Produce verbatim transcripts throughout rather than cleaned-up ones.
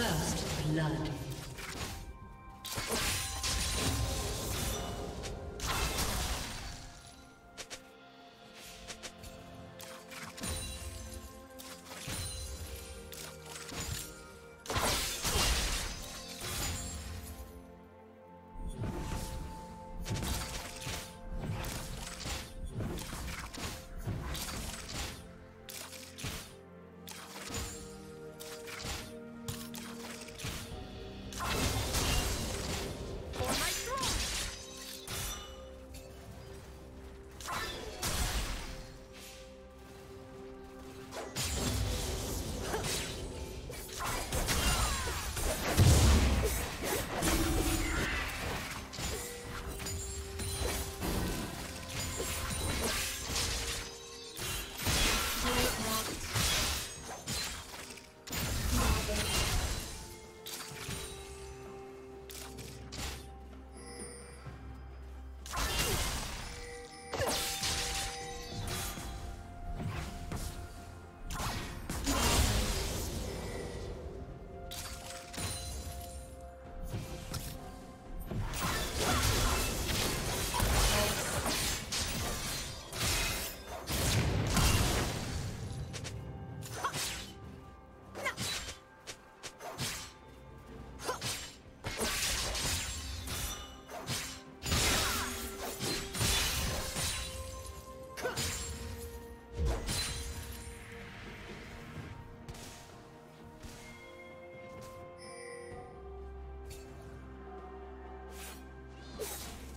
First blood.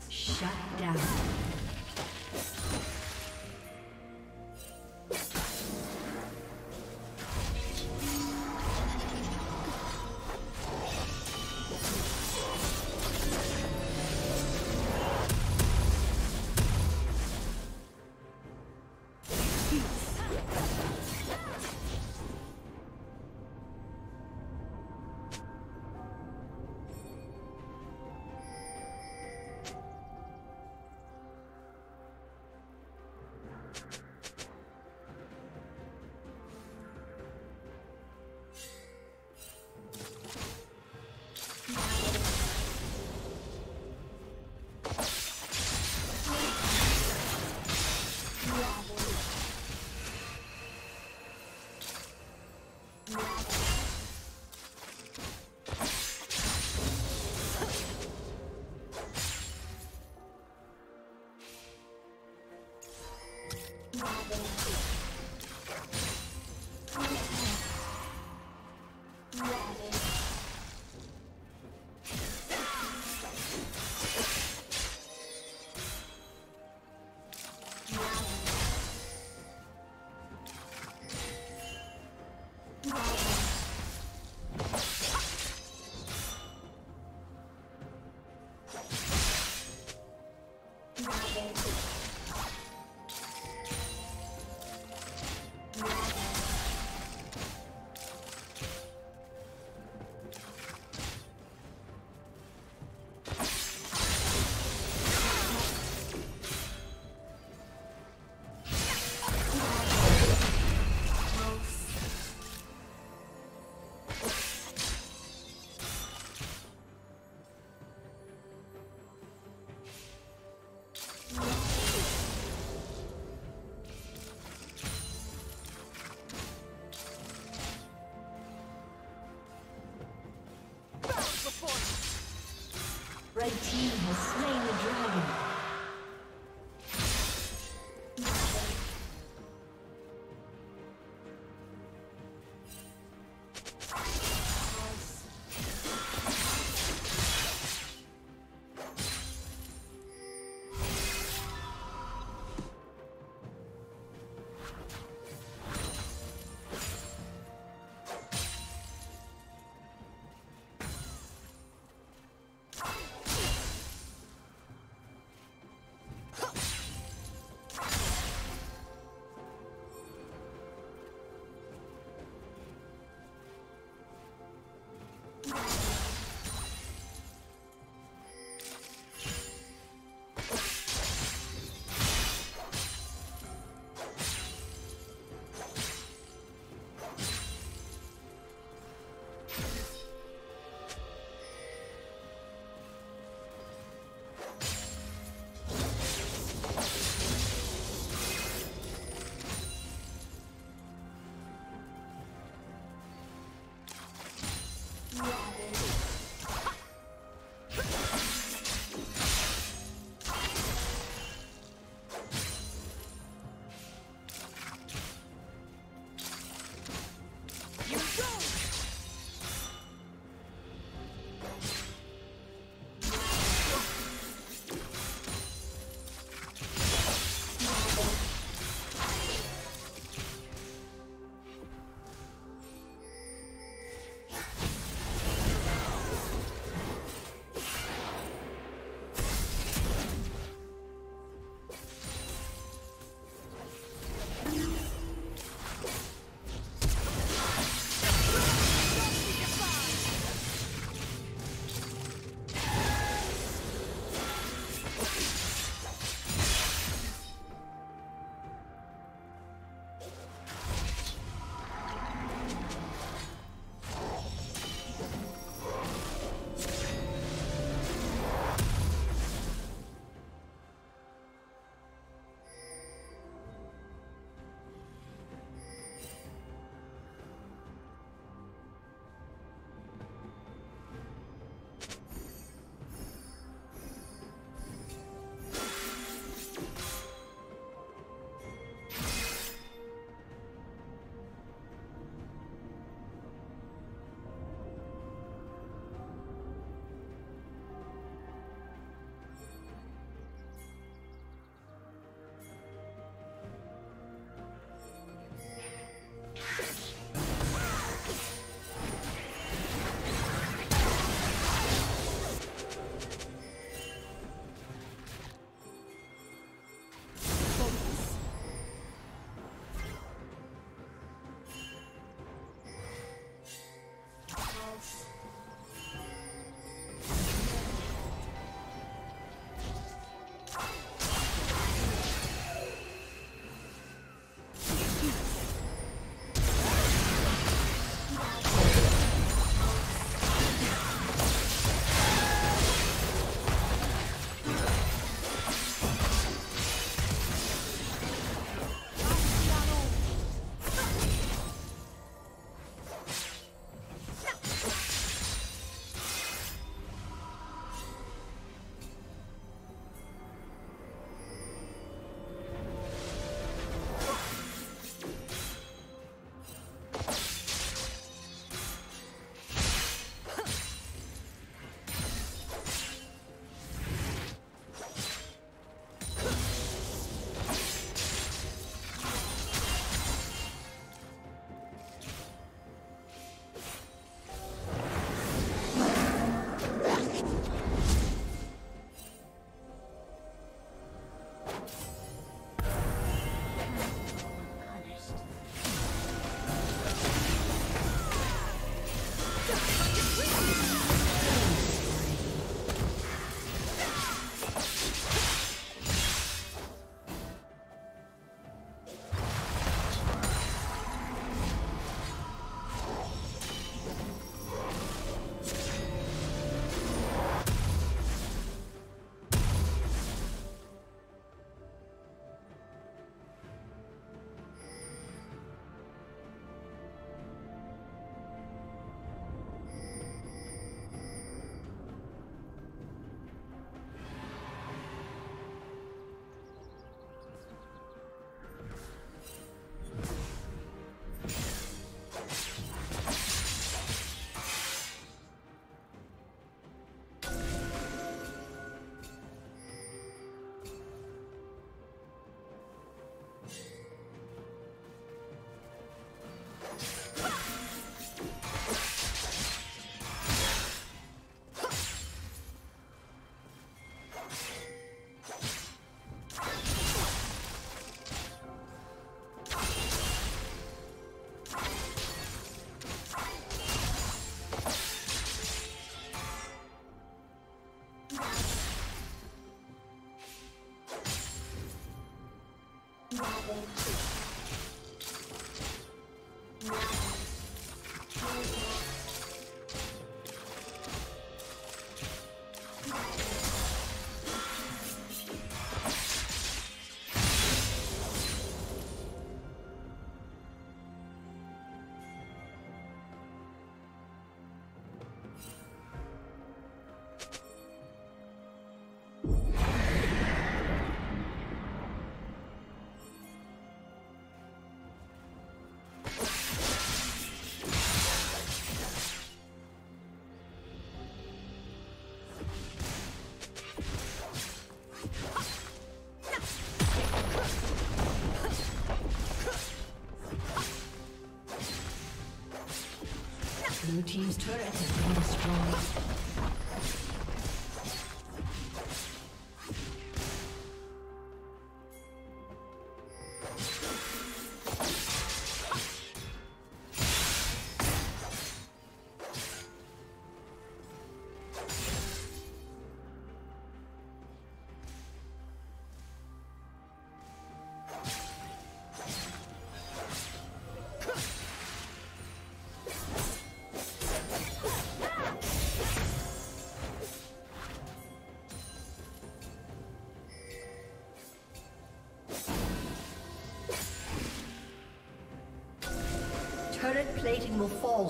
Shut down. Blue team's turret has been destroyed. Turret plating will fall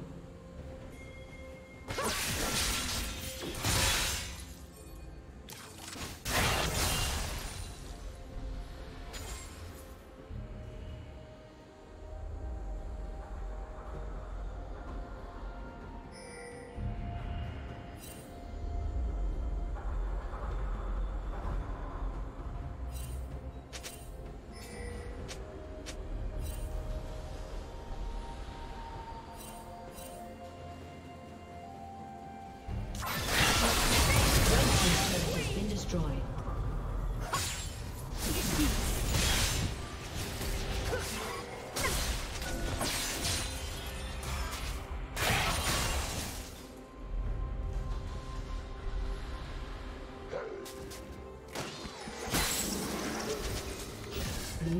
Blue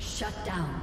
Shut down.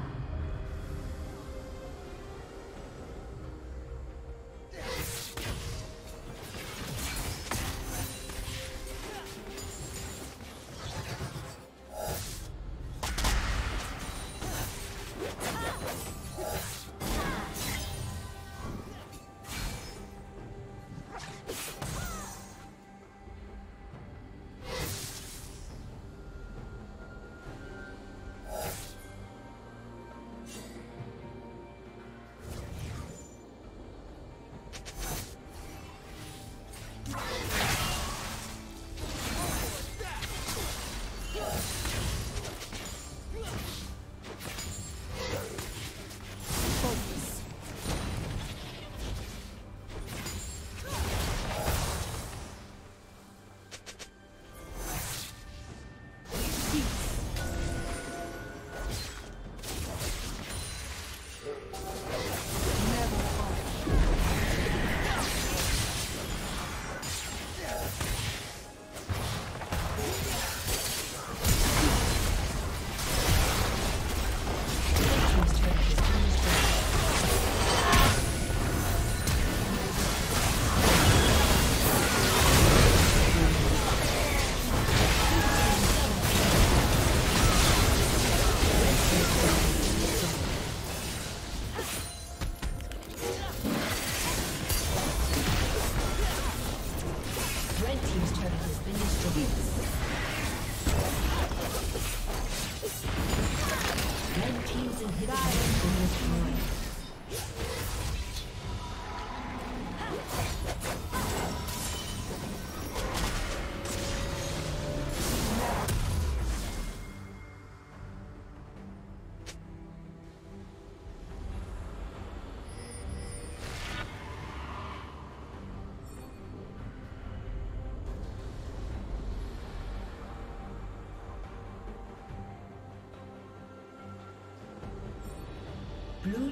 Blue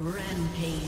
Rampage.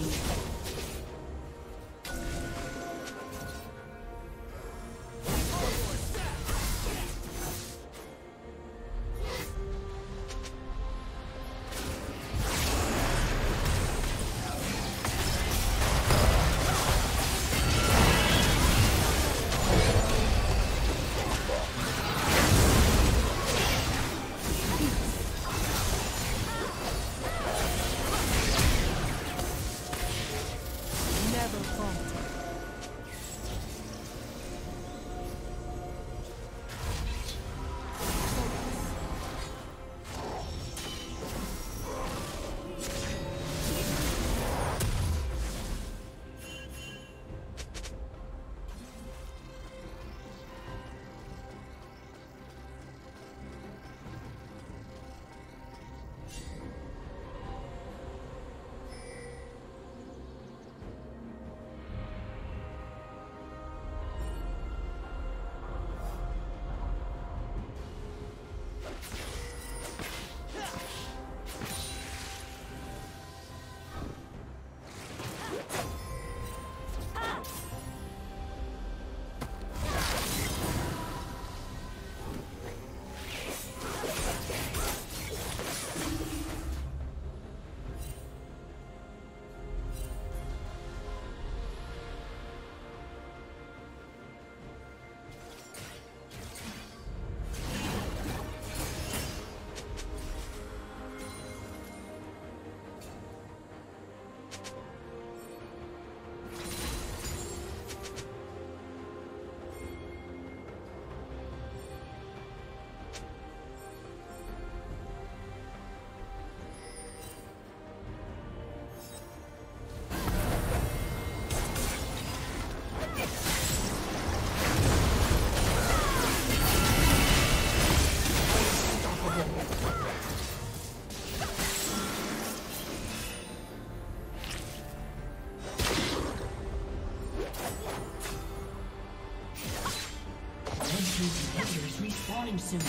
Soon.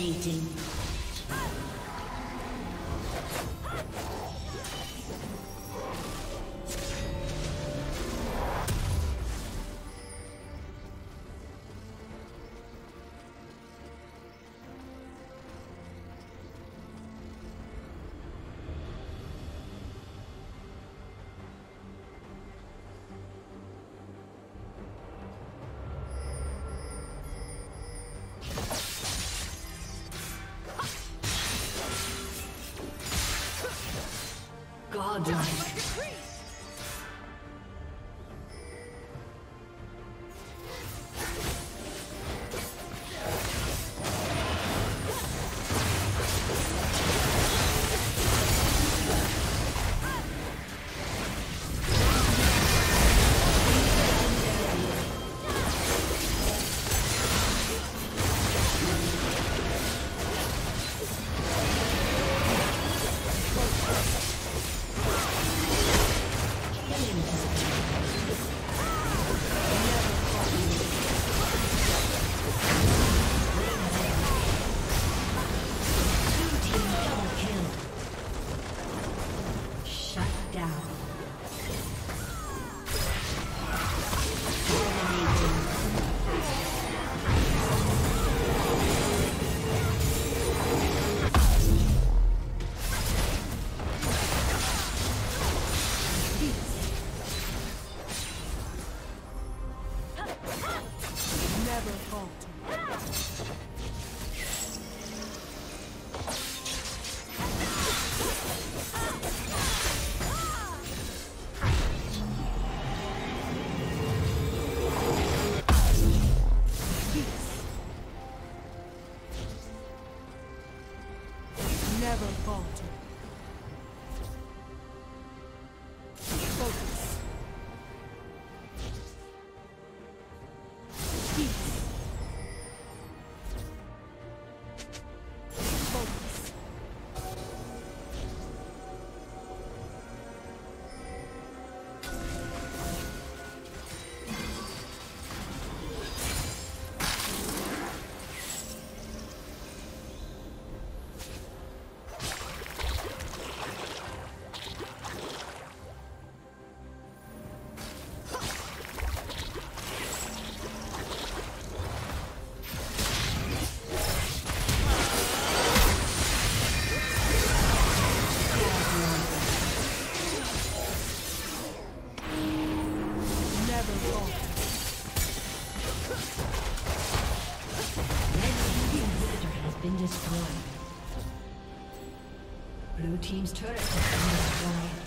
Dominating. Godlike. Blue team's turret has been destroyed. Red team's turret has been destroyed.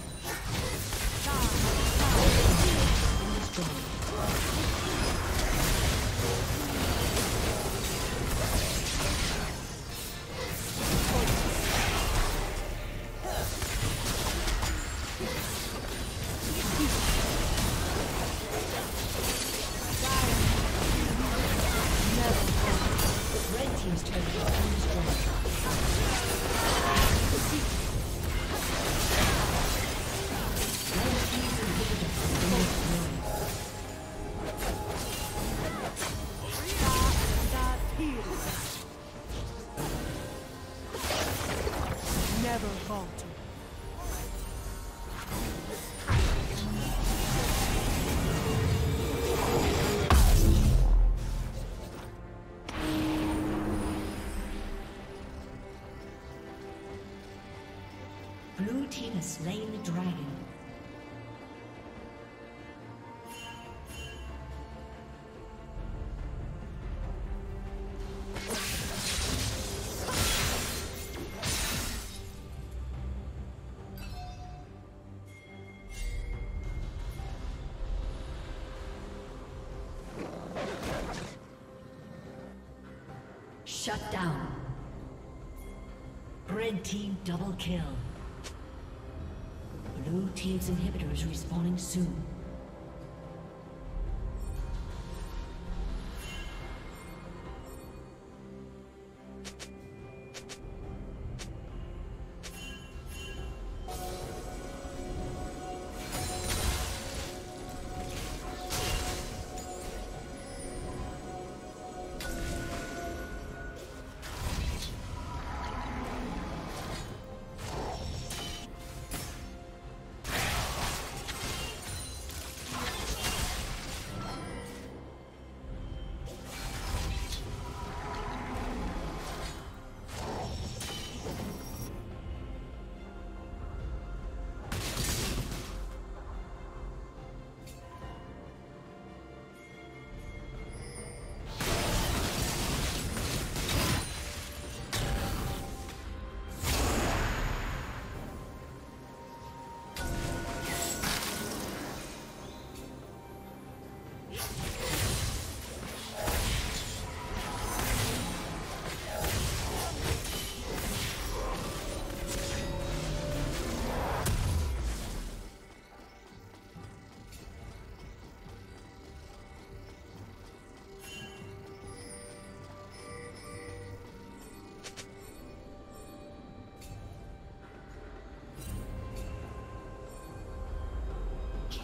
Never falter. Blue team has slain the dragon. Shut down. Red team double kill. Blue team's inhibitor is respawning soon.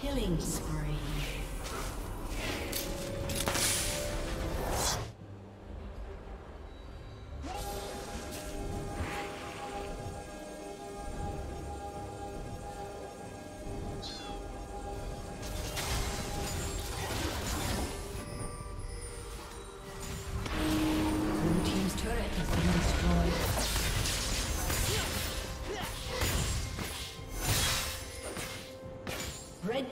Killing spree. Red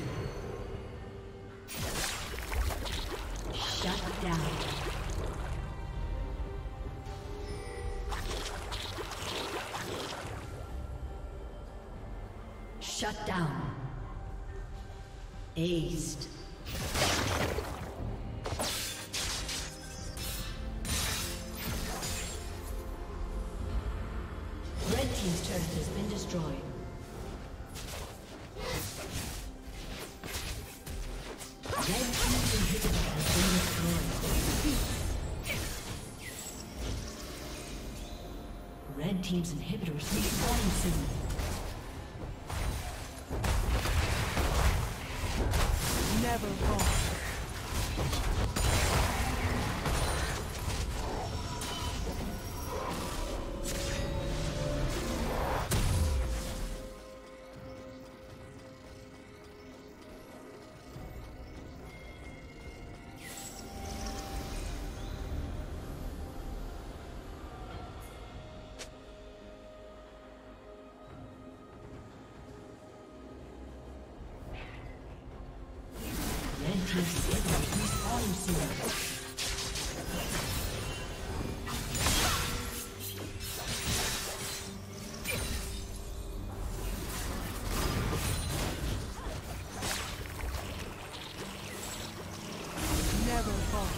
Shut down. Aced. Red team's turret has been destroyed. Red team's inhibitor has been destroyed. Red team's inhibitors respawning soon. Never fall. Never fall.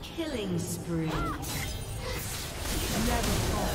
Spree. Never fall.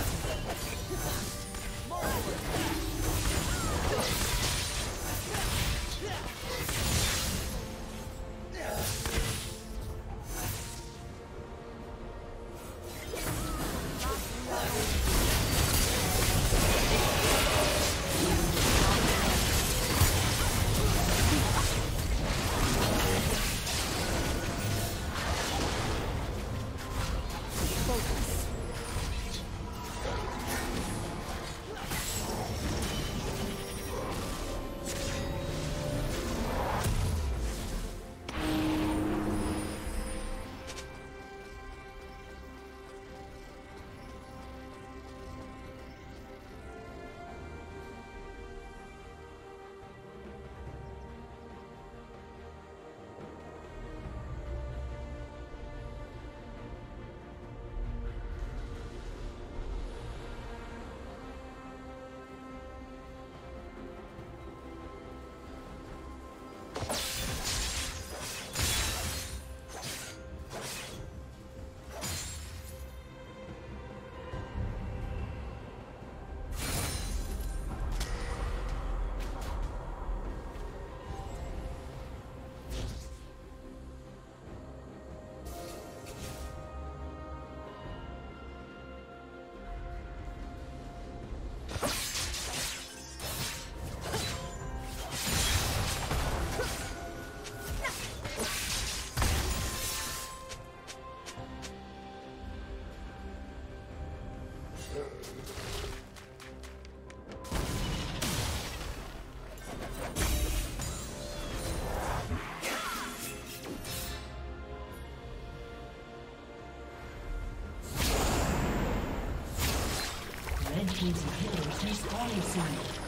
Teams of heroes respawning soon.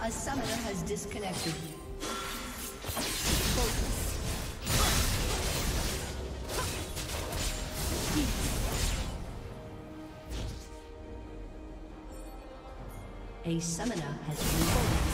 A summoner has disconnected. A summoner has been